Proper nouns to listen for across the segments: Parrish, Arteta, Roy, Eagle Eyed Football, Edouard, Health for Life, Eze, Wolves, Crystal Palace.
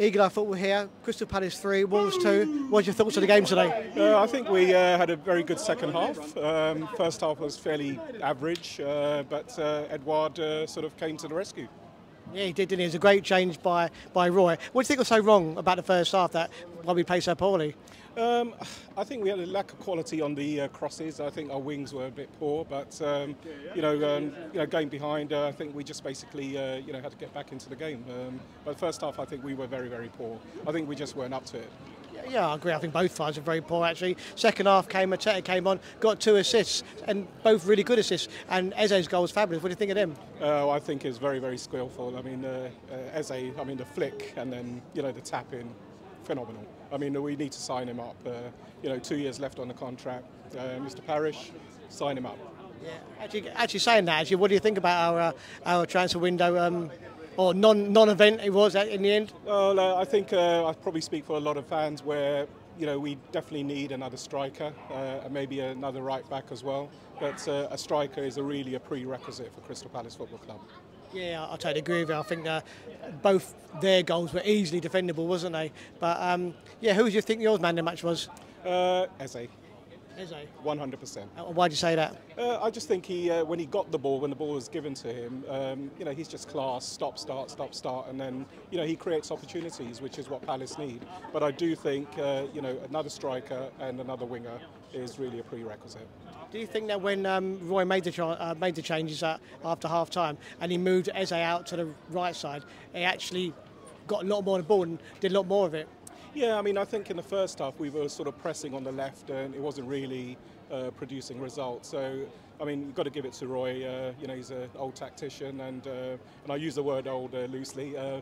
Eagle Eyed Football here, Crystal Palace 3, Wolves 2. What's your thoughts on the game today? I think we had a very good second half. First half was fairly average, but Edouard sort of came to the rescue. Yeah, he did, didn't he? It was a great change by Roy. What do you think was so wrong about the first half that why we played so poorly? I think we had a lack of quality on the crosses. I think our wings were a bit poor, but going behind, I think we just basically had to get back into the game. But the first half, I think we were very, very poor. I think we just weren't up to it. Yeah, I agree. I think both sides were very poor, actually. Second half, Arteta came on, got 2 assists, and both really good assists. And Eze's goal was fabulous. What do you think of him? I think it's very, very skillful. I mean, Eze, I mean, the flick and then, the tap in, phenomenal. I mean, we need to sign him up. 2 years left on the contract. Mr. Parrish, sign him up. Yeah, actually saying that, what do you think about our transfer window? Or non-event it was in the end? Well, I think I probably speak for a lot of fans where, we definitely need another striker, and maybe another right-back as well. But a striker is really a prerequisite for Crystal Palace Football Club. Yeah, I totally agree with you. I think both their goals were easily defendable, wasn't they? But, yeah, who do you think yours man of the match was? Eze. 100%. Why do you say that? I just think he, when he got the ball, when the ball was given to him, he's just class, stop, start, and then, he creates opportunities, which is what Palace need. But I do think, another striker and another winger is really a prerequisite. Do you think that when Roy made the changes after half-time and he moved Eze out to the right side, he actually got a lot more of the ball and did a lot more of it? Yeah, I mean, I think in the first half we were sort of pressing on the left and it wasn't really producing results. So, I mean, you've got to give it to Roy. He's an old tactician and I use the word old loosely. A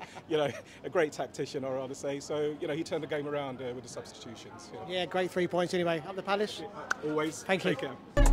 great tactician, I'd rather say. So, he turned the game around with the substitutions. Yeah, great 3 points anyway. Up the Palace. Always. Thank you. Take care.